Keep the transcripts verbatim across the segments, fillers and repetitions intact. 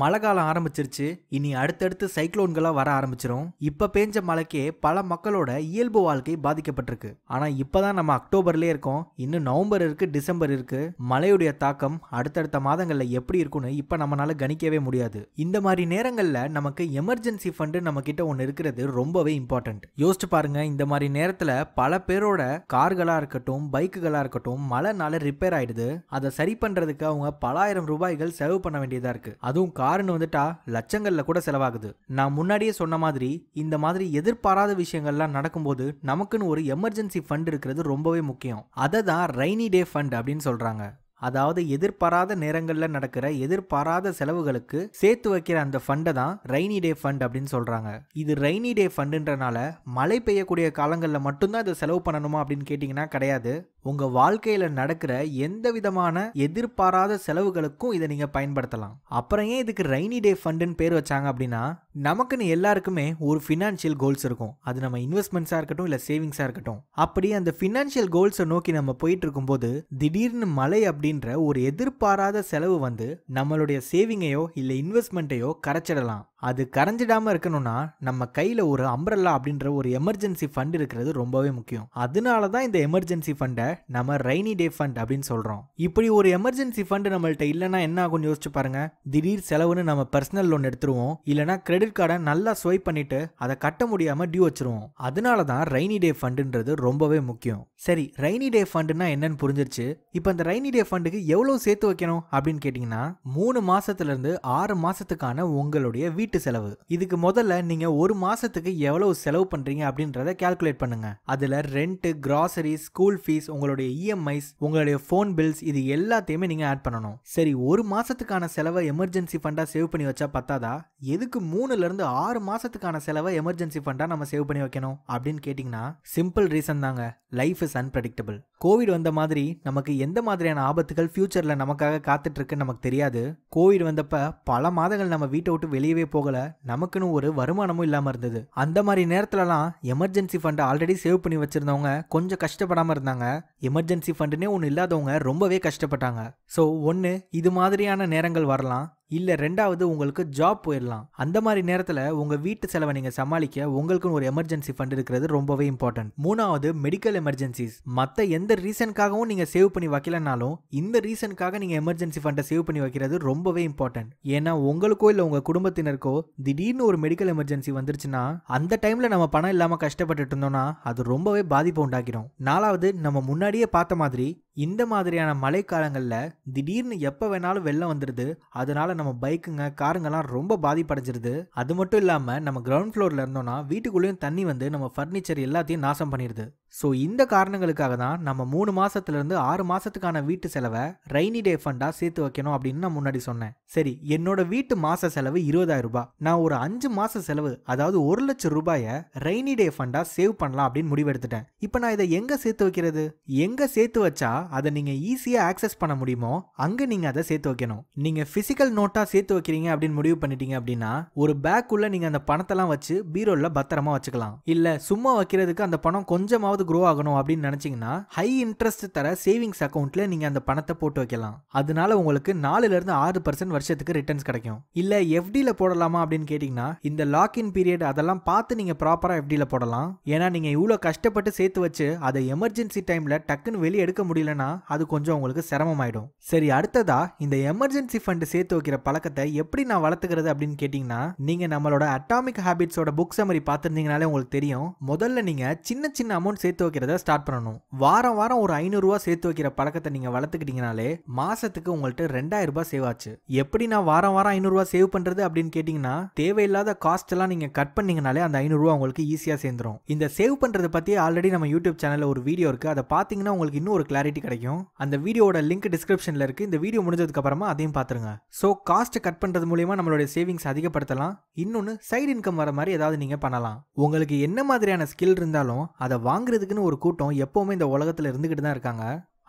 மழை காலம் ஆரம்பிச்சிருச்சு. இனி அடுத்தடுத்து சைக்ளோன்களா வர ஆரம்பிச்சிடும். இப்ப பேஞ்ச மழைக்கே பல மக்களோட இயல்பு வாழ்க்கை பாதிக்கப்பட்டிருக்கு. ஆனா இப்பதான் நம்ம அக்டோபர்லயே இருக்கோம். இன்னும் நவம்பர் இருக்கு, டிசம்பர் இருக்கு. மழையுடைய தாக்கம் அடுத்தடுத்த மாதங்கள்ல எப்படி இருக்குன்னு இப்ப நம்மளால கணிக்கவே முடியாது. இந்த மாதிரி நேரங்கள்ல நமக்கு எமர்ஜென்சி ஃபண்ட் நம்ம கிட்ட ஒன்னு இருக்கிறது ரொம்பவே இம்பார்ட்டன்ட். யோசிச்சு பாருங்க, இந்த மாதிரி நேரத்துல பல பேரோட கார்களா இருக்கட்டும் பைக்குகளா இருக்கட்டும் மழைனால ரிப்பேர் ஆயிடுது. அதை சரி பண்றதுக்கு அவங்க பலாயிரம் ரூபாய்கள் செலவு பண்ண வேண்டியதா இருக்கு. அதுவும் கார்னு வந்துட்டா லட்சங்கள்ல கூட செலவாகுது. நான் முன்னாடியே சொன்ன மாதிரி இந்த மாதிரி எதிர்பாராத விஷயங்கள்லாம் நடக்கும்போது நமக்குன்னு ஒரு எமர்ஜென்சி ஃபண்ட் இருக்கிறது ரொம்பவே முக்கியம். அதை தான் ரெய்னி டே ஃபண்ட் அப்படின்னு சொல்றாங்க. அதாவது எதிர்பாராத நேரங்களில் நடக்கிற எதிர்பாராத செலவுகளுக்கு சேர்த்து வைக்கிற அந்த ஃபண்டை தான் ரெய்னி டே ஃபண்ட் அப்படின்னு சொல்கிறாங்க. இது ரெய்னி டே ஃபண்டுன்றனால மழை பெய்யக்கூடிய காலங்களில் மட்டும்தான் இதை செலவு பண்ணணுமா அப்படின்னு கேட்டிங்கன்னா கிடையாது. உங்கள் வாழ்க்கையில் நடக்கிற எந்த விதமான எதிர்பாராத செலவுகளுக்கும் இதை நீங்கள் பயன்படுத்தலாம். அப்புறம் ஏன் இதுக்கு ரெய்னி டே ஃபண்டுன்னு பேர் வச்சாங்க அப்படின்னா, நமக்குன்னு எல்லாருக்குமே ஒரு ஃபினான்ஷியல் கோல்ஸ் இருக்கும். அது நம்ம இன்வெஸ்ட்மெண்ட்ஸாக இருக்கட்டும் இல்லை சேவிங்ஸாக இருக்கட்டும். அப்படி அந்த ஃபினான்ஷியல் கோல்ஸை நோக்கி நம்ம போயிட்டு இருக்கும்போது திடீர்னு மழை அப்படி அப்படின்ற ஒரு எதிர்பாராத செலவு வந்து நம்மளுடைய சேவிங்கையோ இல்லை இன்வெஸ்ட்மெண்ட்டையோ கரைச்சிடலாம். அது கரைஞ்சிடாமல் இருக்கணும்னா நம்ம கையில் ஒரு அம்பரல்லா அப்படின்ற ஒரு எமர்ஜென்சி ஃபண்ட் இருக்கிறது ரொம்பவே முக்கியம். அதனால தான் இந்த எமர்ஜென்சி ஃபண்டை நம்ம ரெய்னி டே ஃபண்ட் அப்படின்னு சொல்கிறோம். இப்படி ஒரு எமர்ஜென்சி ஃபண்டு நம்மள்கிட்ட இல்லைனா என்ன ஆகும்னு யோசிச்சு பாருங்க. திடீர் செலவுன்னு நம்ம பர்சனல் லோன் எடுத்துருவோம், இல்லைனா கிரெடிட் கார்டை நல்லா ஸ்வைப் பண்ணிட்டு அதை கட்ட முடியாமல் டியூ வச்சிருவோம். அதனால தான் ரெய்னி டே ஃபண்டுன்றது ரொம்பவே முக்கியம். சரி, ரெய்னி டே ஃபண்டுன்னா என்னன்னு புரிஞ்சிருச்சு. இப்போ இந்த ரெய்னி டே ஃபண்டுக்கு எவ்வளவு சேர்த்து வைக்கணும் அப்படின்னு கேட்டிங்கன்னா, மூணு மாசத்துல இருந்து ஆறு மாசத்துக்கான உங்களுடைய வீட்டு செலவு. இதுக்கு முதல்ல நீங்க ஒரு மாசத்துக்கு எவ்வளவு செலவு பண்றீங்க அப்படின்றத கால்குலேட் பண்ணுங்க. அதுல ரெண்ட், கிராசரிஸ், ஸ்கூல் ஃபீஸ், உங்களுடைய இஎம்ஐஸ், உங்களுடைய போன் பில்ஸ், இது எல்லாத்தையுமே நீங்க ஆட் பண்ணணும். சரி, ஒரு மாசத்துக்கான செலவை எமர்ஜென்சி ஃபண்டா சேவ் பண்ணி வச்சா பத்தாதா, எதுக்கு மூணுல இருந்து ஆறு மாசத்துக்கான செலவை எமர்ஜென்சி ஃபண்டா நம்ம சேவ் பண்ணி வைக்கணும் அப்படின்னு கேட்டிங்கன்னா, சிம்பிள் ரீசன் தாங்க, லைஃப் இஸ் அன்பிரடிக்டபிள். கோவிட் வந்த மாதிரி நமக்கு எந்த மாதிரியான ஆபத்துகள் ஃபியூச்சர்ல நமக்காக காத்துட்டு இருக்குன்னு நமக்கு தெரியாது. கோவிட் வந்தப்ப பல மாதங்கள் நம்ம வீட்டை விட்டு வெளியவே போகல, நமக்குன்னு ஒரு வருமானமும் இல்லாம இருந்தது. அந்த மாதிரி நேரத்துலலாம் எமர்ஜென்சி ஃபண்ட் ஆல்ரெடி சேவ் பண்ணி வச்சிருந்தவங்க கொஞ்சம் கஷ்டப்படாம இருந்தாங்க. எமர்ஜென்சி ஃபண்டுனே ஒன்று இல்லாதவங்க ரொம்பவே கஷ்டப்பட்டாங்க. ஸோ ஒன்று, இது மாதிரியான நேரங்கள் வரலாம். இல்லை ரெண்டாவது, உங்களுக்கு ஜாப் போயிடலாம். அந்த மாதிரி நேரத்தில் உங்கள் வீட்டு செலவை நீங்கள் சமாளிக்க உங்களுக்குன்னு ஒரு எமர்ஜென்சி ஃபண்ட் இருக்கிறது ரொம்பவே இம்பார்ட்டன்ட். மூணாவது, மெடிக்கல் எமர்ஜென்சிஸ். மற்ற எந்த ரீசனுக்காகவும் நீங்கள் சேவ் பண்ணி வைக்கலனாலும் இந்த ரீசனுக்காக நீங்கள் எமர்ஜென்சி ஃபண்டை சேவ் பண்ணி வைக்கிறது ரொம்பவே இம்பார்ட்டன்ட். ஏன்னா உங்களுக்கோ இல்லை உங்கள் குடும்பத்தினருக்கோ திடீர்னு ஒரு மெடிக்கல் எமர்ஜென்சி வந்துருச்சுன்னா அந்த டைமில் நம்ம பணம் இல்லாமல் கஷ்டப்பட்டுட்டு இருந்தோம்னா அது ரொம்பவே பாதிப்பை உண்டாக்கிடும். நாலாவது, நம்ம முன்னாடியே பார்த்த மாதிரி இந்த மாதிரியான மழைக்காலங்களில் திடீர்னு எப்போ வேணாலும் வெள்ளம் வந்துடுது. அதனால நம்ம பைக்குங்க காருங்கெல்லாம் ரொம்ப பாதிப்படைஞ்சிருது. அது மட்டும் இல்லாமல் நம்ம கிரவுண்ட் ஃப்ளோரில் இருந்தோம்னா வீட்டுக்குள்ளேயும் தண்ணி வந்து நம்ம ஃபர்னிச்சர் எல்லாத்தையும் நாசம் பண்ணிடுது. ஸோ இந்த காரணங்களுக்காக தான் நம்ம மூணு மாசத்துலேருந்து ஆறு மாசத்துக்கான வீட்டு செலவை ரெய்னி டே ஃபண்டா சேர்த்து வைக்கணும் அப்படின்னு நான் முன்னாடி சொன்னேன். சரி, என்னோட வீட்டு மாச செலவு இருபதாயிரம் ரூபாய். நான் ஒரு அஞ்சு மாச செலவு, அதாவது ஒரு லட்சம் ரூபாயை ரெய்னி டே ஃபண்டா சேவ் பண்ணலாம் அப்படின்னு முடிவெடுத்துட்டேன். இப்போ நான் இதை எங்கே சேர்த்து வைக்கிறது, எங்கே சேர்த்து வச்சா அதை நீங்க ஈஸியா ஆக்சஸ் பண்ண முடியுமோ அங்க நீங்க அதை சேர்த்து வைக்கணும். நீங்க பிசிக்கல் நோட்டா சேர்த்து வைக்கிறீங்க அப்படின்னு முடிவு பண்ணிட்டீங்க அப்படின்னா ஒரு பேக் உள்ள நீங்க அந்த பணத்தெல்லாம் வச்சு பீரோல பத்திரமா வச்சுக்கலாம். இல்ல சும்மா வைக்கிறதுக்கு அந்த பணம் கொஞ்சமாவது க்ரோ ஆகணும் அப்படின்னு நினைச்சீங்கன்னா ஹை இன்ட்ரெஸ்ட் தர சேவிங்ஸ் அக்கௌண்ட்ல நீங்க அந்த பணத்தை போட்டு வைக்கலாம். அதனால உங்களுக்கு நாலுல இருந்து ஆறு பர்சன்ட் வருஷத்துக்கு ரிட்டர்ன்ஸ் கிடைக்கும். இல்ல எஃப்டில போடலாமா அப்படின்னு கேட்டீங்கன்னா இந்த லாக் இன் பீரியட் அதெல்லாம் பார்த்து நீங்க ப்ராப்பரா எஃப்டில போடலாம். ஏன்னா நீங்க இவ்வளவு கஷ்டப்பட்டு சேர்த்து வச்சு அதை எமர்ஜென்சி டைம்ல டக்குன்னு வெளியே எடுக்க முடியல, அது கொஞ்சம் உங்களுக்கு சிரமமாயிடும். சரி, அடுத்ததா இந்த எமர்ஜென்சி ஃபண்ட் சேர்த்து வைக்கிற பழக்கத்தை எப்படி நான் வளர்த்துக்கிறது அப்படின்னு கேட்டீங்கன்னா, நீங்க நம்மளோட அட்டாமிக் ஹாபிட்ஸோட புக் சம்மரி பார்த்திருந்தீங்கனாலே உங்களுக்கு தெரியும். முதல்ல நீங்க சின்ன சின்ன அமௌண்ட் சேர்த்து வைக்கிறத ஸ்டார்ட் பண்ணணும். வாரம் வாரம் ஒரு ஐநூறு ரூபாய் சேர்த்து வைக்கிற பழக்கத்தை நீங்க வளர்த்துக்கிட்டீங்கனாலே மாசத்துக்கு உங்கள்கிட்ட ரெண்டாயிரம் ரூபாய் சேவ் ஆச்சு. எப்படி நான் வாரம் வாரம் ஐநூறு ரூபாய் சேவ் பண்றது அப்படின்னு கேட்டீங்கன்னா, தேவையில்லாத காஸ்ட் எல்லாம் நீங்க கட் பண்ணீங்கனாலே அந்த ஐநூறு ரூபாய் உங்களுக்கு ஈஸியா சேர்ந்துடும். இந்த சேவ் பண்றதை பத்தி ஆல்ரெடி நம்ம யூடியூப் சேனல்ல ஒரு வீடியோ இருக்கு, அதை பாத்தீங்கன்னா உங்களுக்கு இன்னும் ஒரு கிளாரிட்டி கிடைக்கும். அந்த வீடியோட லிங்க் டிஸ்கிரிப்ஷன்ல இருக்கு. இந்த வீடியோ முடிஞ்சதுக்கு அப்புறமா அதையும் பாத்துருங்க. சோ காஸ்ட் கட் பண்றது மூலமா நம்மளுடைய சேவிங்ஸ் அதிகப்படுத்தலாம். இன்னொன்னு, சைடு இன்கம் வர மாதிரி ஏதாவது நீங்க பண்ணலாம். உங்களுக்கு என்ன மாதிரியான ஸ்கில் இருந்தாலும் அதை வாங்குறதுக்குன்னு ஒரு கூட்டம் எப்பவுமே இந்த உலகத்துல இருந்துகிட்டு தான் இருக்காங்க.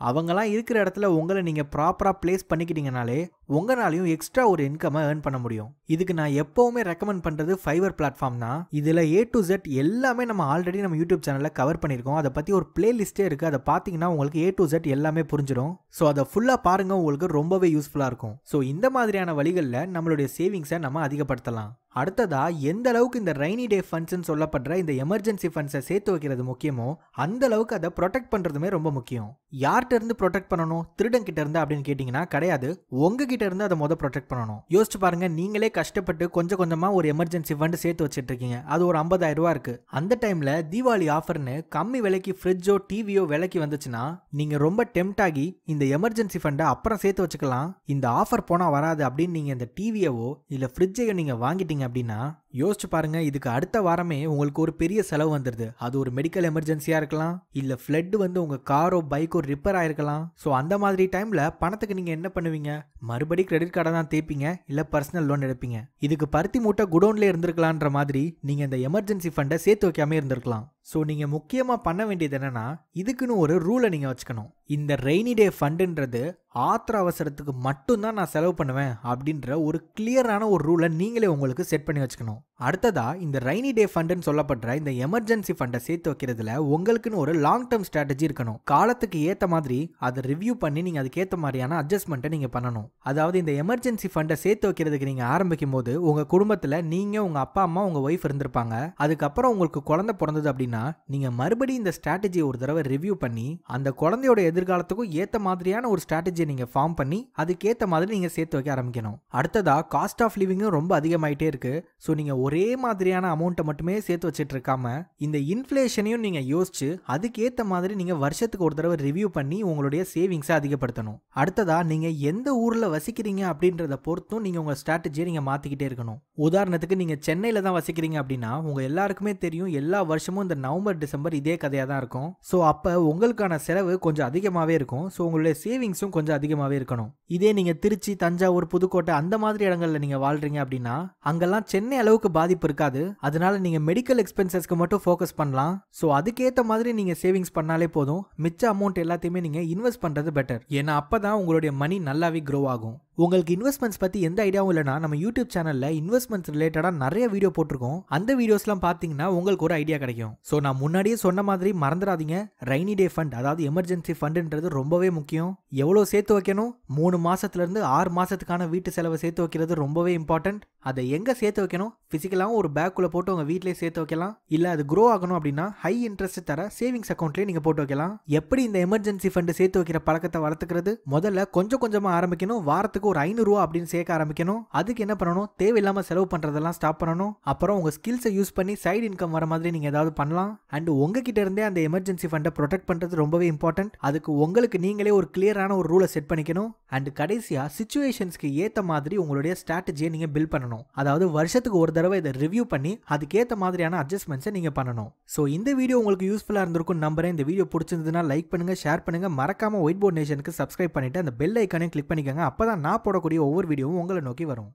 அவங்களாம் இருக்கிற இடத்துல உங்களை நீங்கள் ப்ராப்பராக பிளேஸ் பண்ணிக்கிட்டீங்கனாலே உங்களாலையும் எக்ஸ்ட்ரா ஒரு இன்கம்மை ஏர்ன் பண்ண முடியும். இதுக்கு நான் எப்போவுமே ரெக்கமெண்ட் பண்ணுறது ஃபைவர் பிளாட்ஃபார்ம் தான். இதில் ஏ டு ஜெட் எல்லாமே நம்ம ஆல்ரெடி நம்ம யூடியூப் சேனலில் கவர் பண்ணியிருக்கோம். அதை பற்றி ஒரு பிளேலிஸ்ட்டே இருக்குது. அதை பார்த்தீங்கன்னா உங்களுக்கு ஏ டு ஜெட் எல்லாமே புரிஞ்சிடும். ஸோ அதை ஃபுல்லாக பாருங்கள், உங்களுக்கு ரொம்பவே யூஸ்ஃபுல்லாக இருக்கும். ஸோ இந்த மாதிரியான வழிகளில் நம்மளுடைய சேவிங்ஸை நம்ம அதிகப்படுத்தலாம். அடுத்ததாக எந்த அளவுக்கு இந்த ரெய்னி டே ஃபண்ட்ஸ்ன்னு சொல்லப்படுற இந்த எமர்ஜென்சி ஃபண்ட்ஸை சேர்த்து வைக்கிறது முக்கியமோ அந்த அளவுக்கு அதை ப்ரொடெக்ட் பண்ணுறதுமே ரொம்ப முக்கியம். யார்கிட்ட இருந்து ப்ரொடெக்ட் பண்ணணும், திருடன்கிட்ட இருந்து அப்படின்னு கேட்டிங்கன்னா கிடையாது, உங்ககிட்ட இருந்து அதை மொதல் ப்ரொடெக்ட் பண்ணணும். யோசிச்சு பாருங்கள், நீங்களே கஷ்டப்பட்டு கொஞ்சம் கொஞ்சமாக ஒரு எமர்ஜென்சி ஃபண்ட் சேர்த்து வச்சுட்டு இருக்கீங்க. அது ஒரு ஐம்பதாயிரம் ரூபா இருக்குது. அந்த டைமில் தீபாவளி ஆஃபர்னு கம்மி விலைக்கு ஃப்ரிட்ஜோ டிவியோ விலைக்கு வந்துச்சுன்னா நீங்கள் ரொம்ப டெம்ட் ஆகி இந்த எமர்ஜென்சி ஃபண்டை அப்புறம் சேர்த்து வச்சுக்கலாம், இந்த ஆஃபர் போனால் வராது அப்படின்னு நீங்கள் இந்த டிவியவோ இல்லை ஃப்ரிட்ஜையோ நீங்கள் வாங்கிட்டீங்க அப்படின்னா யோசிச்சு பாருங்க, இதுக்கு அடுத்த வாரமே உங்களுக்கு ஒரு பெரிய செலவு வந்துடுது. அது ஒரு மெடிக்கல் எமர்ஜென்சியா இருக்கலாம், இல்ல ஃப்ளட் வந்து உங்க காரோ பைக்கோ ரிப்பேர் ஆயிருக்கலாம். ஸோ அந்த மாதிரி டைம்ல பணத்துக்கு நீங்க என்ன பண்ணுவீங்க, மறுபடி கிரெடிட் கார்டை தான் தேய்ப்பீங்க, இல்ல பர்சனல் லோன் எடுப்பீங்க. இதுக்கு பருத்தி மூட்டை குடோன்ல இருந்திருக்கலான்ற மாதிரி நீங்க இந்த எமர்ஜென்சி ஃபண்டை சேர்த்து வைக்காம இருந்திருக்கலாம். ஸோ நீங்கள் முக்கியமாக பண்ண வேண்டியது என்னென்னா, இதுக்குன்னு ஒரு ரூலை நீங்கள் வச்சுக்கணும். இந்த ரெய்னி டே ஃபண்டுன்றது ஆத்திர அவசரத்துக்கு மட்டும்தான் நான் செலவு பண்ணுவேன் அப்படின்ற ஒரு கிளியரான ஒரு ரூலை நீங்களே உங்களுக்கு செட் பண்ணி வச்சுக்கணும். அடுத்ததாக இந்த ரெய்னி டே ஃபண்டுன்னு சொல்லப்படுற இந்த எமர்ஜென்சி ஃபண்டை சேர்த்து வைக்கிறதுல உங்களுக்குன்னு ஒரு லாங் டேர்ம் ஸ்ட்ராட்டஜி இருக்கணும். காலத்துக்கு ஏற்ற மாதிரி அதை ரிவ்யூ பண்ணி நீங்கள் அதுக்கேற்ற மாதிரியான அட்ஜஸ்ட்மெண்ட்டை நீங்கள் பண்ணணும். அதாவது இந்த எமர்ஜென்சி ஃபண்டை சேர்த்து வைக்கிறதுக்கு நீங்கள் ஆரம்பிக்கும் போது உங்கள் குடும்பத்தில் நீங்கள், உங்கள் அப்பா அம்மா, உங்கள் ஒய்ஃப் இருந்திருப்பாங்க. அதுக்கப்புறம் உங்களுக்கு குழந்தை பிறந்தது அப்படின்னா நீங்க மறுபடியும் இந்த ஸ்ட்ராட்டஜியை ஒரு தடவை ரிவ்யூ பண்ணி அந்த குழந்தையோட எதிர்காலத்துக்கும் ஏத்த மாதிரியான ஒரு ஸ்ட்ராட்டஜியை நீங்க ஃபார்ம் பண்ணி அதுக்கேத்த மாதிரி நீங்க சேர்த்து வைக்க ஆரம்பிக்கணும். அடுத்ததா காஸ்ட் ஆஃப் லிவிங்கும் ரொம்ப அதிகமாயிட்டே இருக்கு. ஸோ நீங்க ஒரே மாதிரியான அமௌண்ட்டை மட்டுமே சேர்த்து வச்சிட்டு இருக்காம இந்த இன்ஃபிளேஷனையும் நீங்க யோசிச்சு அதுக்கேத்த மாதிரி நீங்க வருஷத்துக்கு ஒரு தடவை ரிவ்யூ பண்ணி உங்களுடைய சேவிங்ஸை அதிகப்படுத்தணும். அடுத்ததா நீங்க எந்த ஊர்ல வசிக்கிறீங்க அப்படின்றத பொறுத்தும் நீங்க உங்க ஸ்ட்ராட்டஜியை நீங்க மாத்திக்கிட்டே இருக்கணும். உதாரணத்துக்கு நீங்க சென்னையில தான் வசிக்கிறீங்க அப்படின்னா உங்க எல்லாருக்குமே தெரியும் எல்லா வருஷமும் இந்த நவம்பர் டிசம்பர் இதே கதையாக தான் இருக்கும். ஸோ அப்போ உங்களுக்கான செலவு கொஞ்சம் அதிகமாகவே இருக்கும். ஸோ உங்களுடைய சேவிங்ஸும் கொஞ்சம் அதிகமாகவே இருக்கணும். இதே நீங்கள் திருச்சி, தஞ்சாவூர், புதுக்கோட்டை அந்த மாதிரி இடங்களில் நீங்கள் வாழ்கிறீங்க அப்படின்னா அங்கெல்லாம் சென்னை அளவுக்கு பாதிப்பு இருக்காது. அதனால நீங்கள் மெடிக்கல் எக்ஸ்பென்சஸ்க்கு மட்டும் ஃபோக்கஸ் பண்ணலாம். ஸோ அதுக்கேற்ற மாதிரி நீங்கள் சேவிங்ஸ் பண்ணாலே போதும். மிச்ச அமௌண்ட் எல்லாத்தையுமே நீங்கள் இன்வெஸ்ட் பண்ணுறது பெட்டர். ஏன்னா அப்போ தான் உங்களுடைய மணி நல்லாவே க்ரோ ஆகும். உங்களுக்கு இன்வெஸ்ட்மெண்ட்ஸ் பற்றி எந்த ஐடியாவும் இல்லைனா நம்ம யூடியூப் சேனலில் இன்வெஸ்ட்மெண்ட்ஸ் ரிலேட்டடாக நிறைய வீடியோ போட்டிருக்கோம். அந்த வீடியோஸ்லாம் பார்த்தீங்கன்னா உங்களுக்கு ஒரு ஐடியா கிடைக்கும். ஸோ நான் முன்னாடியே சொன்ன மாதிரி மறந்துடாதீங்க, ரெய்னி டே ஃபண்ட் அதாவது எமர்ஜென்சி ஃபண்டுன்றது ரொம்பவே முக்கியம். எவ்வளோ சேர்த்து வைக்கணும், மூணு மாதத்துலேருந்து ஆறு மாதத்துக்கான வீட்டு செலவை சேர்த்து வைக்கிறது ரொம்பவே இம்பார்ட்டன்ட். அதை எங்கே சேர்த்து வைக்கணும், ஃபிசிக்கலாகவும் ஒரு பேக்குள்ளே போட்டு உங்கள் வீட்டிலேயே சேர்த்து வைக்கலாம், இல்லை அது க்ரோ ஆகணும் அப்படின்னா ஹை இன்ட்ரெஸ்ட் தர சேவிங்ஸ் அக்கௌண்ட்லேயே நீங்கள் போட்டு வைக்கலாம். எப்படி இந்த எமர்ஜென்சி ஃபண்டு சேர்த்து வைக்கிற பழக்கத்தை வளர்த்துக்கிறது, முதல்ல கொஞ்சம் கொஞ்சமாக ஆரம்பிக்கணும். வாரத்துக்கு ஒரு ஐநூறு ரூபா அப்படின்னு சேர்க்க ஆரம்பிக்கணும். அதுக்கு என்ன பண்ணணும், தேவையில்லாம செலவு பண்றதெல்லாம் ஸ்டாப் பண்ணணும். அப்புறம் உங்க ஸ்கில்ஸை யூஸ் பண்ணி சைடு இன்கம் வர மாதிரி நீங்க ஏதாவது பண்ணலாம். அண்ட் உங்ககிட்ட இருந்தே அந்த எமர்ஜென்சி ஃபண்டை ப்ரொடெக்ட் பண்றது ரொம்பவே இம்பார்ட்டன்ட். அதுக்கு உங்களுக்கு நீங்களே ஒரு கிளியரான ஒரு ரூலை செட் பண்ணிக்கணும். அண்ட் கடைசியா சிச்சுவேஷன்ஸ்க்கு ஏற்ற மாதிரி உங்களுடைய ஸ்ட்ராட்டஜியை நீங்க பில்ட் பண்ணணும். அதாவது வருஷத்துக்கு ஒரு தடவை இதை ரிவ்யூ பண்ணி அதுக்கேற்ற மாதிரியான அட்ஜஸ்ட்மெண்ட்ஸை நீங்க பண்ணணும். ஸோ இந்த வீடியோ உங்களுக்கு யூஸ்ஃபுல்லா இருந்திருக்கும் நம்புறேன். இந்த வீடியோ பிடிச்சிருந்ததுன்னா லைக் பண்ணுங்க, ஷேர் பண்ணுங்க, மறக்காம ஒயிட் போர்ட் நேஷனுக்கு சப்ஸ்கிரைப் பண்ணிட்டு அந்த பெல் ஐக்கானையும் கிளிக் பண்ணிக்கோங்க. அப்பதான் நான் போடக்கூடிய ஒவ்வொரு வீடியோவும் உங்களை நோக்கி வரும்.